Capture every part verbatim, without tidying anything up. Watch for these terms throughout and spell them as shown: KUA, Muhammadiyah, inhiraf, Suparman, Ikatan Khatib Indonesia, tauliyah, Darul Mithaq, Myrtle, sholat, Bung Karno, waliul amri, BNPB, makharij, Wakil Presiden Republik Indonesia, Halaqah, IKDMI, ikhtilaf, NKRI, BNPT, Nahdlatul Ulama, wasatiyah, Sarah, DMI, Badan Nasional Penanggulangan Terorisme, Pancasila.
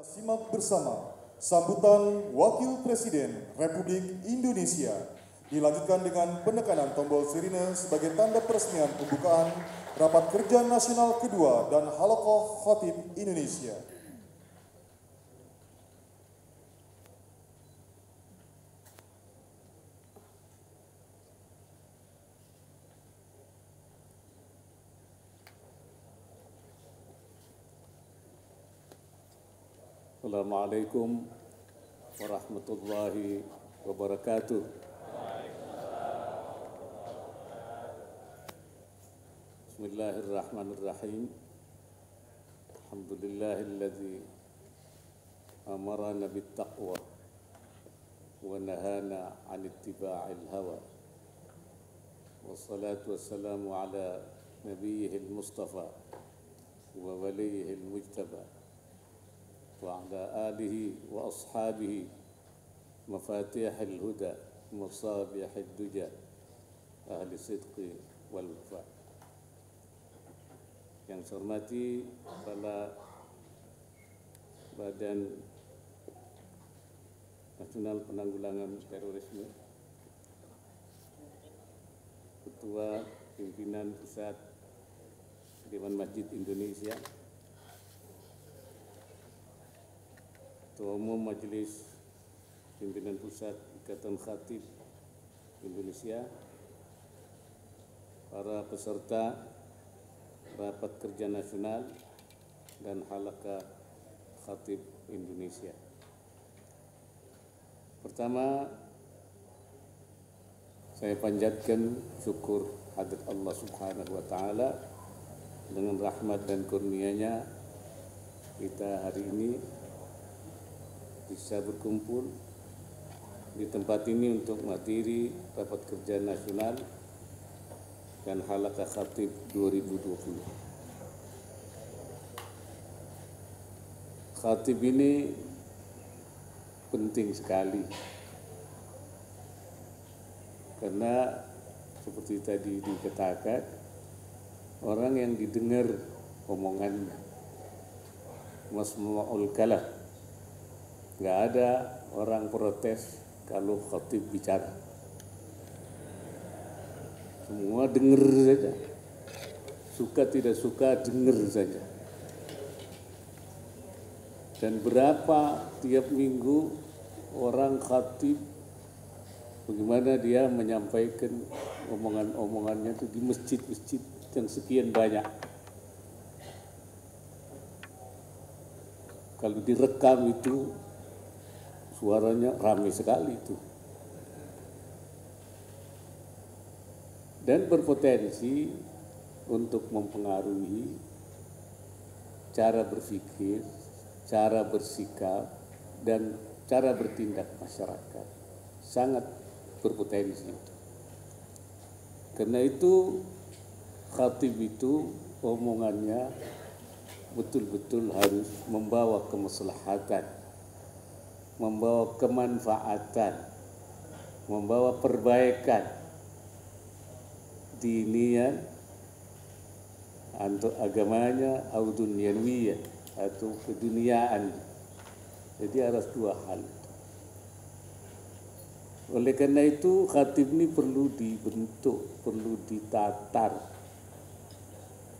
Kita simak bersama sambutan Wakil Presiden Republik Indonesia dilanjutkan dengan penekanan tombol sirine sebagai tanda peresmian pembukaan Rapat Kerja Nasional Kedua dan Halaqah Khatib Indonesia. Assalamualaikum warahmatullahi wabarakatuh. Bismillahirrahmanirrahim. Alhamdulillahilladzi amarana bittaqwa wa nahana 'anil ittiba'il hawa. Wassalatu wassalamu ala nabiyyihil mustafa wa waliyihil mujtaba. وعلى آله وأصحابه مفاتيح الهدى مصابيح الدجى أهل الصدق والوفاء. Yang saya hormati Kepala Badan Nasional Penanggulangan Terorisme, Ketua Pimpinan Pusat Dewan Masjid Indonesia, Ketua Umum Majelis Pimpinan Pusat Ikatan Khatib Indonesia, para peserta Rapat Kerja Nasional dan Halaqah Khatib Indonesia. Pertama, saya panjatkan syukur hadirat Allah Subhanahu wa Ta'ala, dengan rahmat dan kurnia-Nya kita hari ini bisa berkumpul di tempat ini untuk menghadiri Rapat Kerja Nasional dan Halaqah Khatib dua ribu dua puluh. Khatib ini penting sekali karena seperti tadi dikatakan, orang yang didengar omongannya masma'ul kalam. Nggak ada orang protes kalau khatib bicara. Semua dengar saja. Suka tidak suka dengar saja. Dan berapa tiap minggu orang khatib, bagaimana dia menyampaikan omongan-omongannya itu di masjid-masjid yang sekian banyak. Kalau direkam itu suaranya ramai sekali itu. Dan berpotensi untuk mempengaruhi cara berpikir, cara bersikap, dan cara bertindak masyarakat. Sangat berpotensi itu. Karena itu, khatib itu omongannya betul-betul harus membawa kemaslahatan, membawa kemanfaatan, membawa perbaikan dinian atau agamanya atau duniawiya atau keduniaan. Jadi harus dua hal. Oleh karena itu khatib ini perlu dibentuk, perlu ditatar,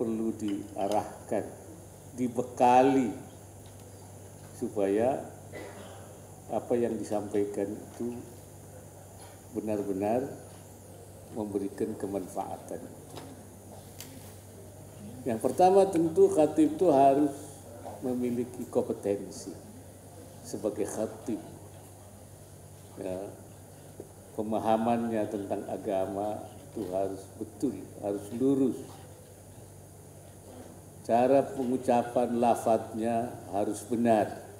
perlu diarahkan, dibekali supaya apa yang disampaikan itu benar-benar memberikan kemanfaatan. Yang pertama tentu khatib itu harus memiliki kompetensi sebagai khatib. Ya, pemahamannya tentang agama itu harus betul, harus lurus. Cara pengucapan lafadznya harus benar.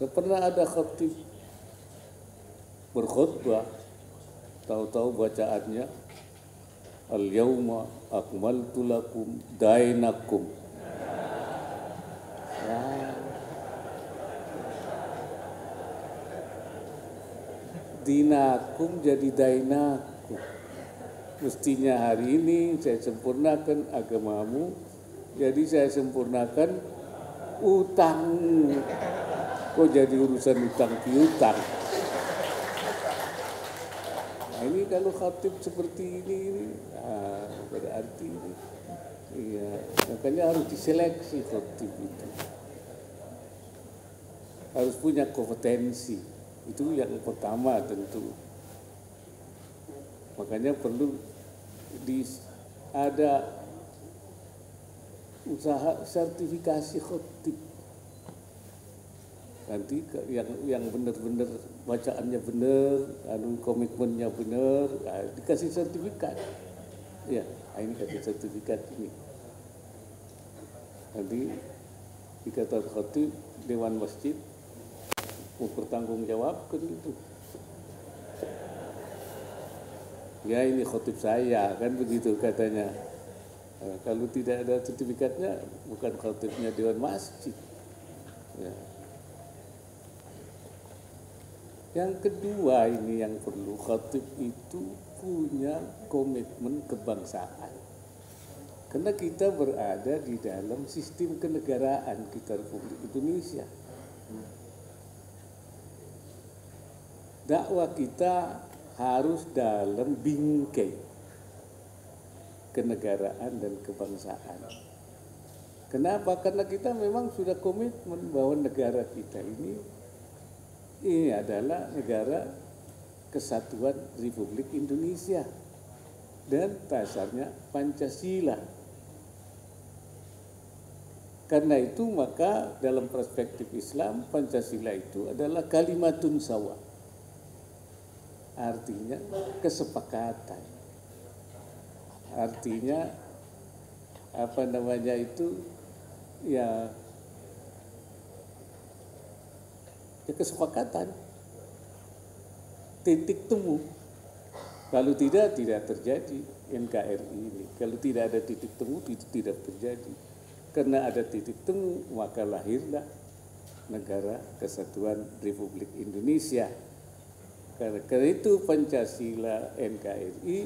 Pernah ada khatib berkhutbah, tahu-tahu bacaannya al-yauma akmaltu lakum dainakum. Nah, dinakum jadi dainakum. Mestinya hari ini saya sempurnakan agamamu, jadi saya sempurnakan utang. Kok jadi urusan utang piutang? Nah, ini kalau khatib seperti ini, ini nah, berarti ini. Iya, makanya harus diseleksi khatib itu. Harus punya kompetensi. Itu yang pertama tentu. Makanya perlu di, ada usaha sertifikasi khatib. Nanti yang yang benar-benar bacaannya benar, komitmennya benar, nah, dikasih sertifikat. Ya, ini kasih sertifikat ini. Nanti Ikatan Khatib Dewan Masjid mempertanggungjawabkan itu. Ya, ini khatib saya kan begitu katanya. Nah, kalau tidak ada sertifikatnya, bukan khatibnya Dewan Masjid. Ya. Yang kedua ini yang perlu, khatib itu punya komitmen kebangsaan. Karena kita berada di dalam sistem kenegaraan kita Republik Indonesia. Dakwah kita harus dalam bingkai kenegaraan dan kebangsaan. Kenapa? Karena kita memang sudah komitmen bahwa negara kita ini Ini adalah negara kesatuan Republik Indonesia dan dasarnya Pancasila. Karena itu maka dalam perspektif Islam Pancasila itu adalah kalimatun sawa. Artinya kesepakatan. Artinya apa namanya itu ya kesepakatan, titik temu. Kalau tidak, tidak terjadi N K R I ini. Kalau tidak ada titik temu, itu tidak terjadi. Karena ada titik temu, maka lahirlah negara kesatuan Republik Indonesia. Karena itu Pancasila N K R I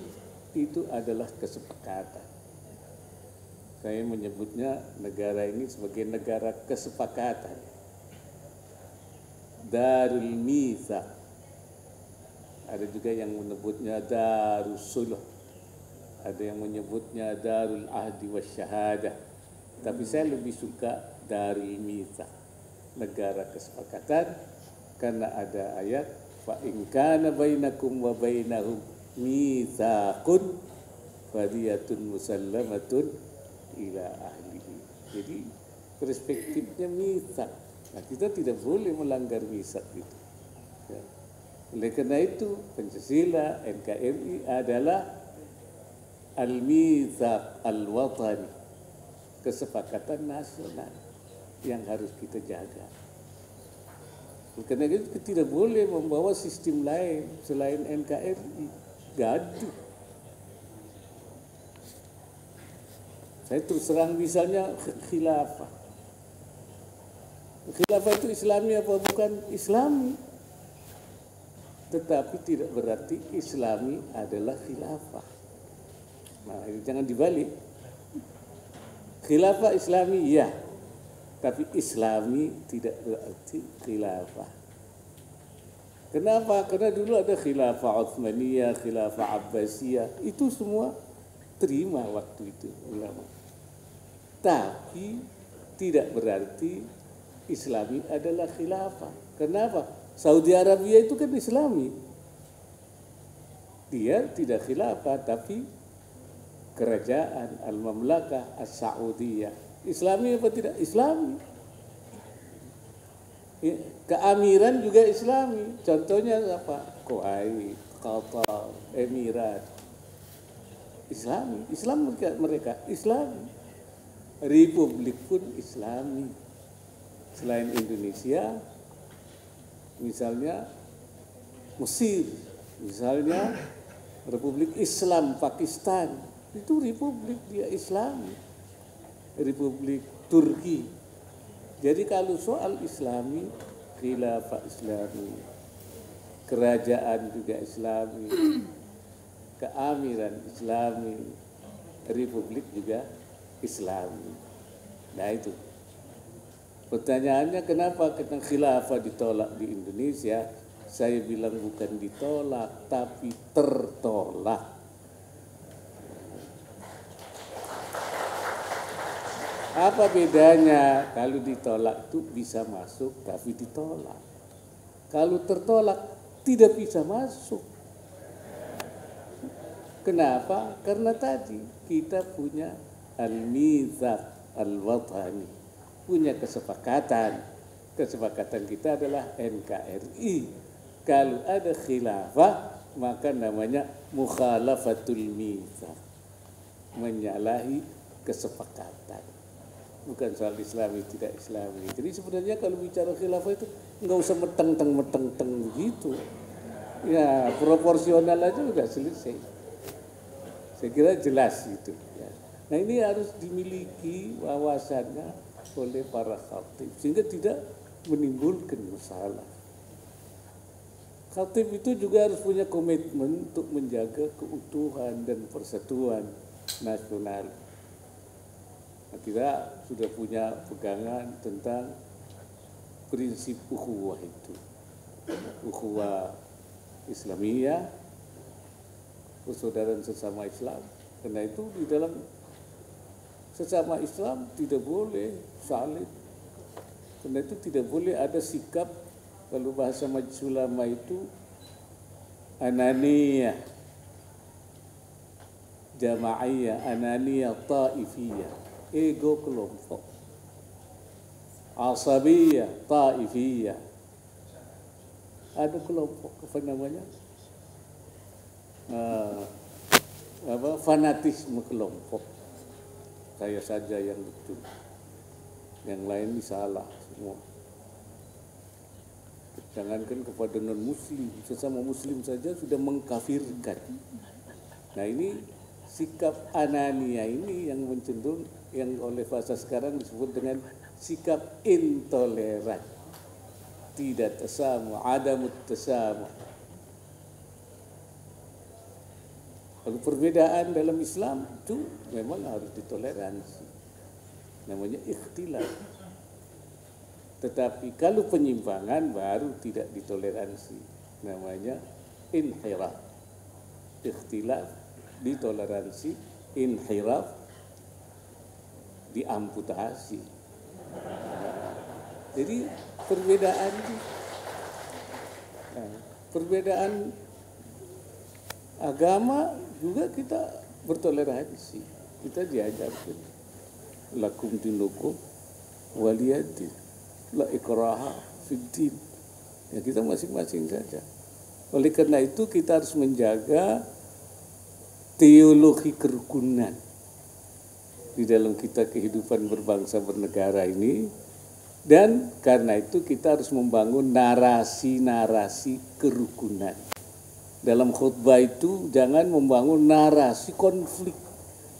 itu adalah kesepakatan. Saya menyebutnya negara ini sebagai negara kesepakatan. Darul Mithaq, ada juga yang menyebutnya Darussulh, ada yang menyebutnya Darul Ahdi Wasyahadah, tapi saya lebih suka Darul Mithaq, negara kesepakatan, karena ada ayat fa in kana bainakum wa bainahum mitsaqun fadiyatun musallamatun ila ahlihi. Jadi perspektifnya mitsaq. Nah, kita tidak boleh melanggar mitsaq itu. Ya. Oleh karena itu, Pancasila, N K R I adalah al-mitsaq al-watani, kesepakatan nasional yang harus kita jaga. Oleh karena itu, kita tidak boleh membawa sistem lain selain N K R I, gaduh. Saya terus terang misalnya khilafah. Khilafah itu Islami apa bukan Islami, tetapi tidak berarti Islami adalah khilafah. Nah, jangan dibalik. Khilafah Islami ya, tapi Islami tidak berarti khilafah. Kenapa? Karena dulu ada khilafah Utsmaniyah, khilafah Abbasiyah, itu semua terima waktu itu ulama. Tapi tidak berarti Islami adalah khilafah. Kenapa? Saudi Arabia itu kan Islami. Dia tidak khilafah, tapi kerajaan Al-Mamlakah As-Saudiyah. Islami apa tidak? Islami. Keamiran juga Islami. Contohnya apa? Kuwait, Qatar, Emirat. Islami. Islam mereka, mereka Islami. Republik pun Islami. Selain Indonesia, misalnya Mesir, misalnya Republik Islam Pakistan, itu republik dia Islam, Republik Turki. Jadi kalau soal Islami, khilafah Islami, kerajaan juga Islami, keamiran Islami, republik juga Islami. Nah itu Pertanyaannya kenapa kita khilafah ditolak di Indonesia? Saya bilang bukan ditolak, tapi tertolak. Apa bedanya? Kalau ditolak itu bisa masuk, tapi ditolak. Kalau tertolak tidak bisa masuk. Kenapa? Karena tadi kita punya al-mizaq al-watani, punya kesepakatan. Kesepakatan kita adalah N K R I. Kalau ada khilafah, maka namanya mukhalafatul mizaq, menyalahi kesepakatan. Bukan soal Islami, tidak Islami. Jadi sebenarnya kalau bicara khilafah itu nggak usah meteng-teng-meteng-teng begitu. Ya proporsional aja udah selesai. Saya kira jelas gitu. Ya. Nah ini harus dimiliki wawasannya oleh para khatib sehingga tidak menimbulkan masalah. Khatib itu juga harus punya komitmen untuk menjaga keutuhan dan persatuan nasional. Kita sudah punya pegangan tentang prinsip ukhuwah itu. Ukhuwah Islamiyah, persaudaraan sesama Islam. Karena itu di dalam sesama Islam tidak boleh salib. Karena itu tidak boleh ada sikap, kalau bahasa majelis ulama itu ananiyah, jama'iyah, ananiyah, ta'ifiyah. Ego kelompok, asabiyah, taifiyah. Ada kelompok apa namanya? Uh, apa fanatisme kelompok. Saya saja yang betul, yang lain salah semua. Jangankan kepada non muslim, sesama muslim saja sudah mengkafirkan. Nah ini sikap anania ini yang mencenderung, yang oleh bahasa sekarang disebut dengan sikap intoleran, tidak tasamu, adamut tasamu. Kalau perbedaan dalam Islam itu memang harus ditoleransi, namanya ikhtilaf. Tetapi kalau penyimpangan baru tidak ditoleransi, namanya inhiraf. Ikhtilaf ditoleransi, inhiraf diamputasi. Jadi perbedaan perbedaan agama juga kita bertoleransi, kita diajarkan lakum dinukum waliyadin la ikraha fiddin, ya kita masing-masing saja. Oleh karena itu kita harus menjaga teologi kerukunan di dalam kita kehidupan berbangsa bernegara ini, dan karena itu kita harus membangun narasi-narasi kerukunan. Dalam khutbah itu jangan membangun narasi konflik,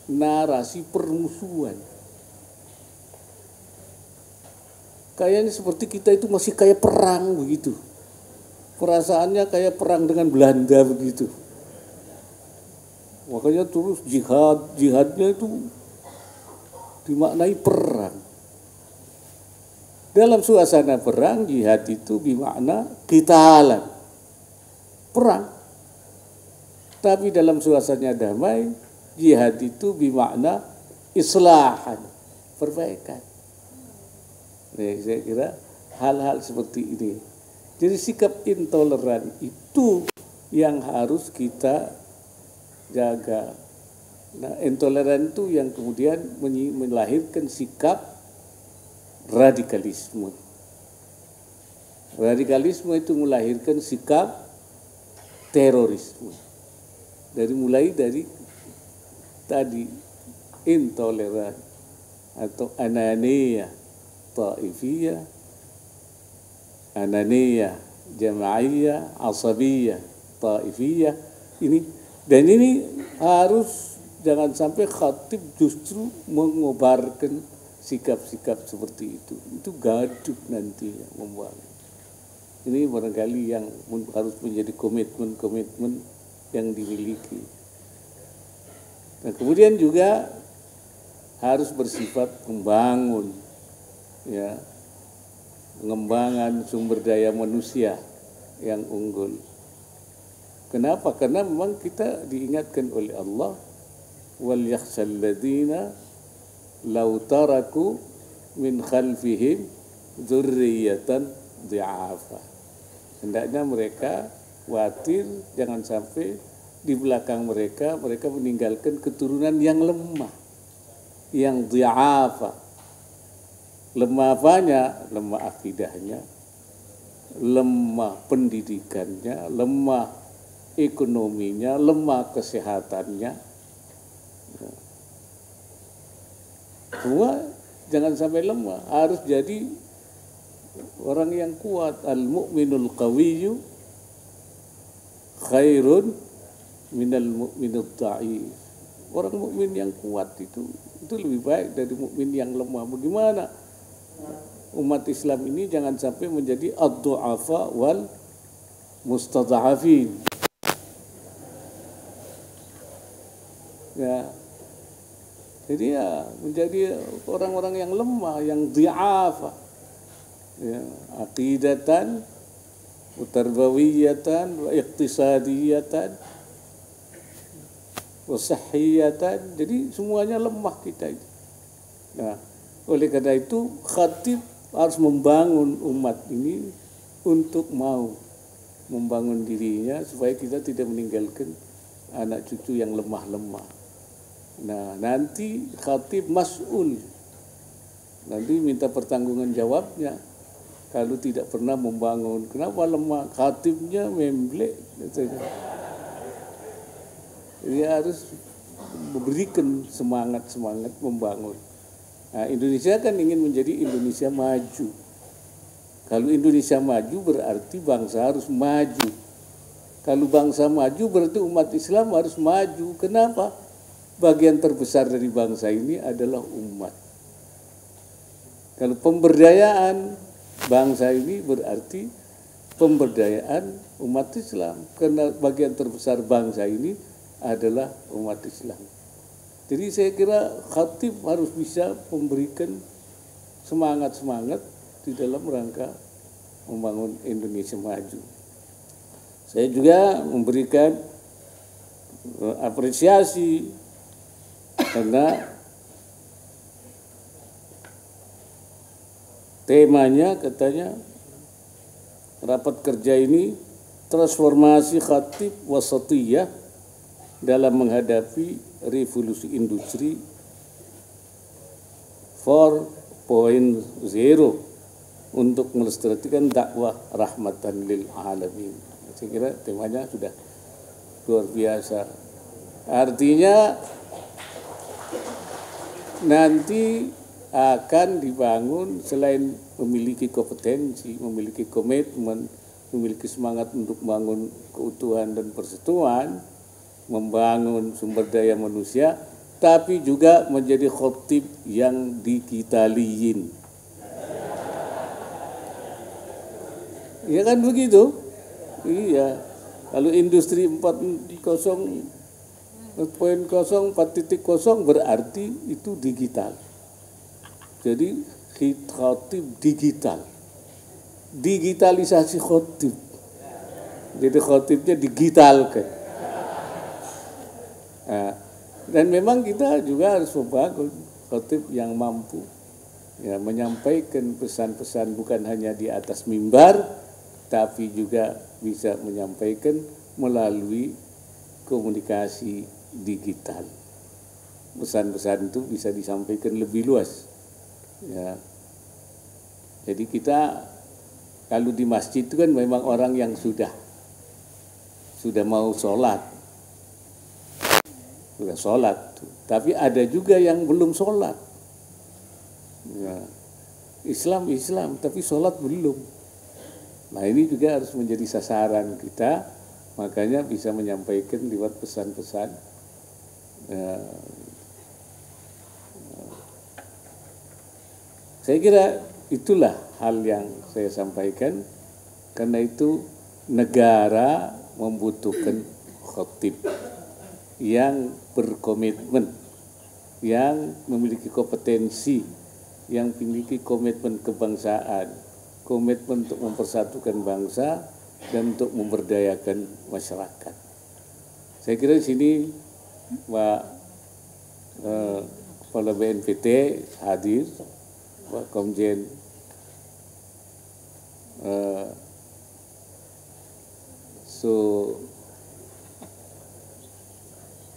narasi permusuhan. Kayaknya seperti kita itu masih kayak perang begitu. Perasaannya kayak perang dengan Belanda begitu. Makanya terus jihad, jihadnya itu dimaknai perang. Dalam suasana perang, jihad itu bermakna qitalan, perang. Tapi dalam suasana damai, jihad itu bermakna islahan, perbaikan. Nah, saya kira hal-hal seperti ini. Jadi sikap intoleran itu yang harus kita jaga. Nah, intoleran itu yang kemudian melahirkan sikap radikalisme. Radikalisme itu melahirkan sikap terorisme. Dari mulai dari tadi intoleran atau ananiyah taifiyah, ananiyah jama'iyah, asabiyah, taifiyah ini, dan ini harus. Jangan sampai khatib justru mengobarkan sikap-sikap seperti itu. Itu gaduh nanti yang membuat. Ini barangkali yang harus menjadi komitmen-komitmen yang dimiliki. Nah, kemudian juga harus bersifat membangun, ya, pengembangan sumber daya manusia yang unggul. Kenapa? Karena memang kita diingatkan oleh Allah, wal yakhshal ladzina law taraku min khalfihim dzurriyyatan dhi'afa. Hendaknya mereka khawatir jangan sampai di belakang mereka mereka meninggalkan keturunan yang lemah, yang dhi'afa. Lemah apanya? Lemah akidahnya, lemah pendidikannya, lemah ekonominya, lemah kesehatannya. Semua jangan sampai lemah, harus jadi orang yang kuat. Al-mu'minul qawiyyu khairun minal mu'minid dha'if. Orang mukmin yang kuat itu itu lebih baik dari mukmin yang lemah. Bagaimana umat Islam ini jangan sampai menjadi ad-du'afa wal mustadha'afin. Ya. Jadi ya menjadi orang-orang yang lemah, yang dhi'afa. Ya, aqidatan, tarbawiyatan, wa iqtisadiyatan, wa sahhiyatan. Jadi semuanya lemah kita itu. Nah, oleh karena itu khatib harus membangun umat ini untuk mau membangun dirinya supaya kita tidak meninggalkan anak cucu yang lemah-lemah. Nah, nanti khatib mas'ul, nanti minta pertanggungan jawabnya kalau tidak pernah membangun. Kenapa lemah? Khatibnya memblek. Jadi harus memberikan semangat-semangat membangun. Nah, Indonesia kan ingin menjadi Indonesia maju. Kalau Indonesia maju berarti bangsa harus maju. Kalau bangsa maju berarti umat Islam harus maju. Kenapa? Bagian terbesar dari bangsa ini adalah umat. Kalau pemberdayaan bangsa ini berarti pemberdayaan umat Islam. Karena bagian terbesar bangsa ini adalah umat Islam. Jadi saya kira khatib harus bisa memberikan semangat-semangat di dalam rangka membangun Indonesia maju. Saya juga memberikan apresiasi karena temanya katanya rapat kerja ini transformasi khatib wasatiyah dalam menghadapi revolusi industri empat titik nol untuk melestarikan dakwah rahmatan lil alamin. Saya kira temanya sudah luar biasa. Artinya nanti akan dibangun selain memiliki kompetensi, memiliki komitmen, memiliki semangat untuk membangun keutuhan dan persatuan, membangun sumber daya manusia, tapi juga menjadi khatib yang dikitaliin. Ya kan begitu? Iya. Kalau industri empat titik nol, empat titik nol, empat titik nol berarti itu digital. Jadi khatib digital. Digitalisasi khatib. Jadi khatibnya digitalkan. Nah, dan memang kita juga harus membangun khatib yang mampu ya, menyampaikan pesan-pesan bukan hanya di atas mimbar, tapi juga bisa menyampaikan melalui komunikasi digital. Pesan-pesan itu bisa disampaikan lebih luas ya. Jadi kita kalau di masjid itu kan memang orang yang sudah sudah mau sholat sudah sholat, tapi ada juga yang belum sholat ya. Islam Islam tapi sholat belum. Nah ini juga harus menjadi sasaran kita, makanya bisa menyampaikan lewat pesan-pesan ya. Saya kira itulah hal yang saya sampaikan. Karena itu negara membutuhkan khatib yang berkomitmen, yang memiliki kompetensi, yang memiliki komitmen kebangsaan, komitmen untuk mempersatukan bangsa dan untuk memberdayakan masyarakat. Saya kira di sini Pak eh, Kepala B N P T hadir, Pak Komjen eh, So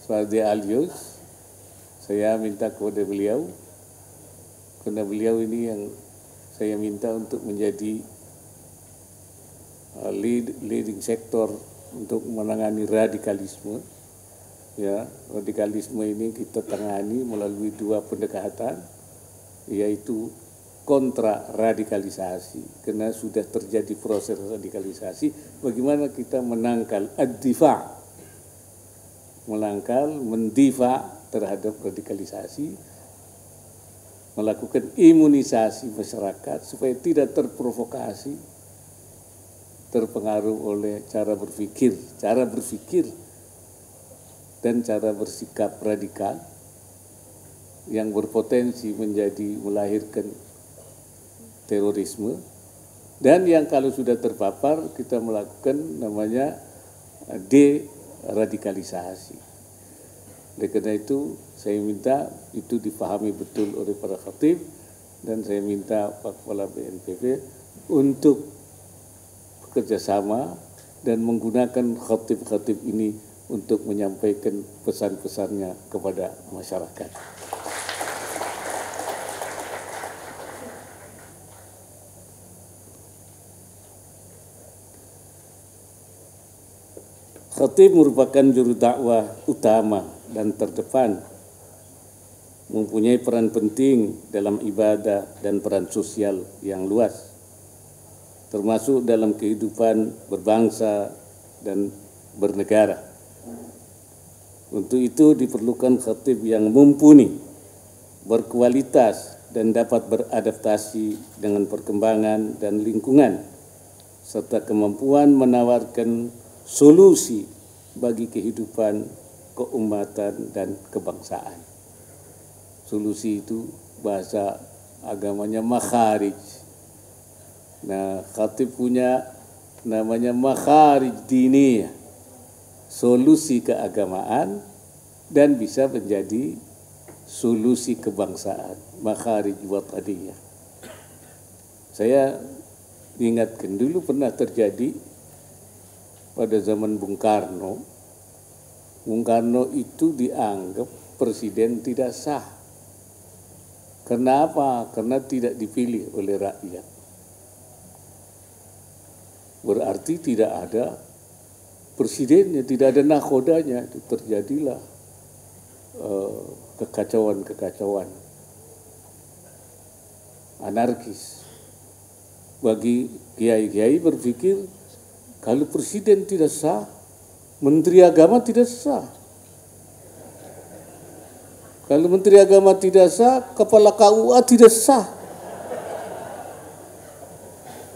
Swardya Alyos. Saya minta kepada beliau, karena beliau ini yang saya minta untuk menjadi uh, lead, leading sektor untuk menangani radikalisme. Ya, radikalisme ini kita tangani melalui dua pendekatan, yaitu kontra radikalisasi. Karena sudah terjadi proses radikalisasi, bagaimana kita menangkal ad-difa, melangkal, mendifa terhadap radikalisasi, melakukan imunisasi masyarakat supaya tidak terprovokasi, terpengaruh oleh cara berpikir, cara berpikir dan cara bersikap radikal yang berpotensi menjadi melahirkan terorisme. Dan yang kalau sudah terpapar, kita melakukan namanya deradikalisasi. Oleh karena itu, saya minta itu dipahami betul oleh para khatib, dan saya minta Pak Kepala B N P B untuk bekerjasama dan menggunakan khatib-khatib ini untuk menyampaikan pesan-pesannya kepada masyarakat. Khatib merupakan juru dakwah utama dan terdepan, mempunyai peran penting dalam ibadah dan peran sosial yang luas, termasuk dalam kehidupan berbangsa dan bernegara. Untuk itu diperlukan khatib yang mumpuni, berkualitas, dan dapat beradaptasi dengan perkembangan dan lingkungan, serta kemampuan menawarkan solusi bagi kehidupan keumatan dan kebangsaan. Solusi itu bahasa agamanya makharij. Nah, khatib punya namanya makharij diniyah, solusi keagamaan, dan bisa menjadi solusi kebangsaan, makharij wataniyah. Saya ingatkan dulu pernah terjadi pada zaman Bung Karno. Bung Karno itu dianggap presiden tidak sah. Kenapa? Karena tidak dipilih oleh rakyat. Berarti tidak ada presidennya, tidak ada nakodanya. Itu terjadilah kekacauan-kekacauan anarkis. Bagi kiai-kiai berpikir kalau presiden tidak sah, menteri agama tidak sah. Kalau menteri agama tidak sah, kepala K U A tidak sah.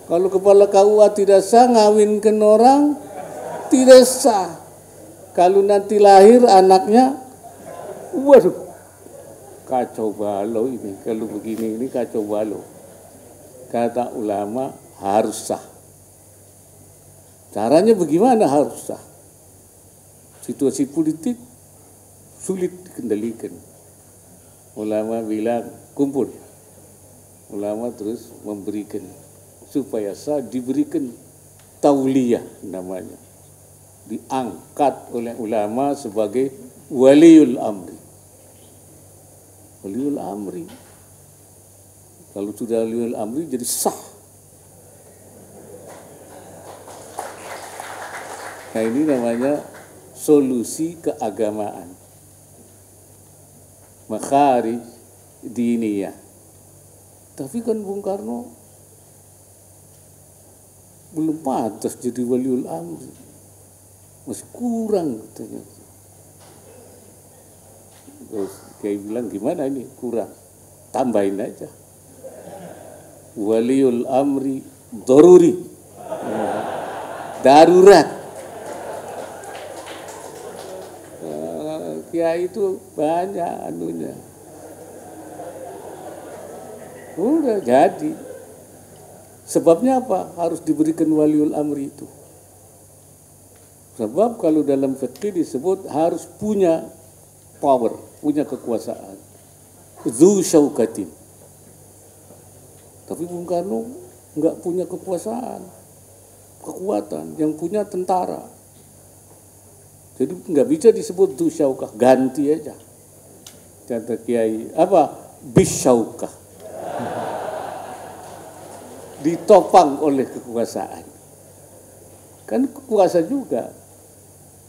Kalau kepala K U A tidak sah, ngawinkan orang tidak sah. Kalau nanti lahir anaknya, waduh, kacau balau ini. Kalau begini ini kacau balau. Kata ulama harus sah. Caranya bagaimana harus sah? Situasi politik sulit dikendalikan. Ulama bilang kumpul. Ulama terus memberikan supaya sah, diberikan tauliyah namanya. Diangkat oleh ulama sebagai waliul amri. Waliul amri. Kalau sudah waliul amri jadi sah. Nah, ini namanya solusi keagamaan, makharij diniyah. Tapi kan Bung Karno belum pantas jadi waliul amri, masih kurang katanya. Terus kayak bilang gimana ini kurang, tambahin aja waliul amri daruri, darurat. Ya itu banyak anunya. Udah jadi. Sebabnya apa? Harus diberikan waliul amri itu. Sebab kalau dalam fikih disebut harus punya power, punya kekuasaan. Dzu syaukatin. Tapi Bung Karno nggak punya kekuasaan, kekuatan, yang punya tentara. Jadi nggak bisa disebut dzu syaukah, ganti aja. Kata Kiai, apa? Bisyaukah. Ditopang oleh kekuasaan. Kan kekuasaan juga.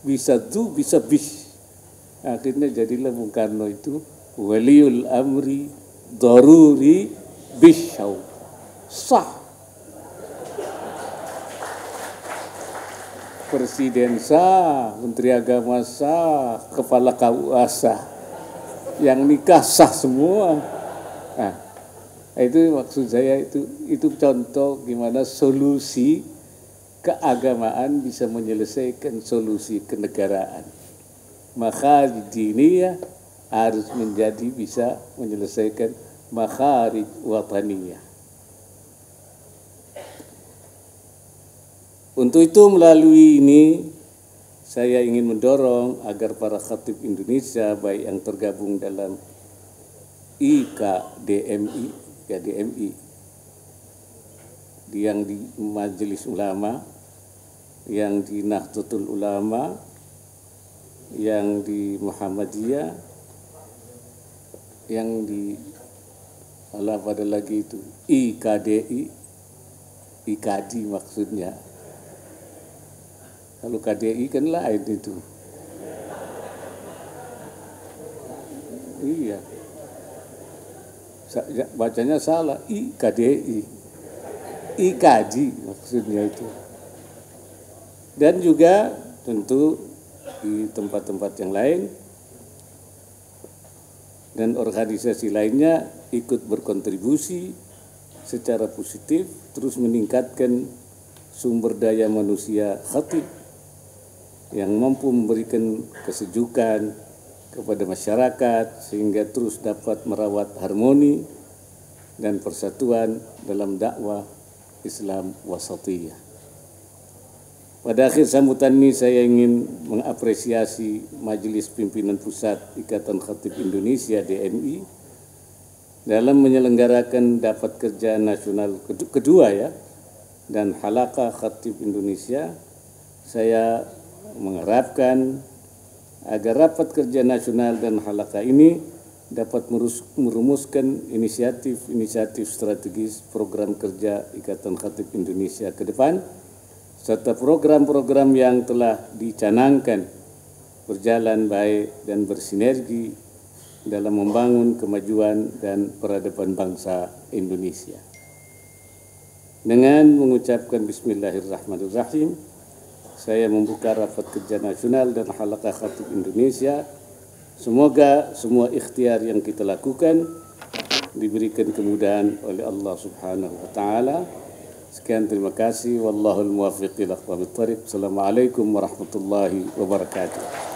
Bisa dzu, bisa bis. Akhirnya jadilah Bung Karno itu waliul amri daruri bisyau. Sah. Presiden sah, Menteri Agama sah, Kepala K U A sah. Yang nikah sah semua. Nah, itu maksud saya, itu itu contoh gimana solusi keagamaan bisa menyelesaikan solusi kenegaraan. Makharij diniyah harus menjadi bisa menyelesaikan makharij wataniyah. Untuk itu melalui ini saya ingin mendorong agar para khatib Indonesia baik yang tergabung dalam I K D M I, I K D M I yang di Majelis Ulama, yang di Nahdlatul Ulama, yang di Muhammadiyah, yang di Allah pada lagi itu I K D I, I K D maksudnya. Kalau K D I kan lain itu. Iya, bacanya salah, I K D I, I K D maksudnya itu. Dan juga tentu di tempat-tempat yang lain dan organisasi lainnya ikut berkontribusi secara positif terus meningkatkan sumber daya manusia khatib yang mampu memberikan kesejukan kepada masyarakat sehingga terus dapat merawat harmoni dan persatuan dalam dakwah Islam wasatiyah. Pada akhir sambutan ini saya ingin mengapresiasi Majelis Pimpinan Pusat Ikatan Khatib Indonesia D M I dalam menyelenggarakan dapat kerja nasional kedua ya dan halaqah Khatib Indonesia. Saya mengharapkan agar rapat kerja nasional dan halaqah ini dapat merumuskan inisiatif-inisiatif strategis program kerja Ikatan Khatib Indonesia ke depan serta program-program yang telah dicanangkan berjalan baik dan bersinergi dalam membangun kemajuan dan peradaban bangsa Indonesia. Dengan mengucapkan bismillahirrahmanirrahim, saya membuka rapat kerja nasional dan halaqah khatib Indonesia. Semoga semua ikhtiar yang kita lakukan diberikan kemudahan oleh Allah Subhanahu wa taala. Sekian, terima kasih. Wallahul muwaffiq ila aqwamit thariq. Assalamualaikum warahmatullahi wabarakatuh.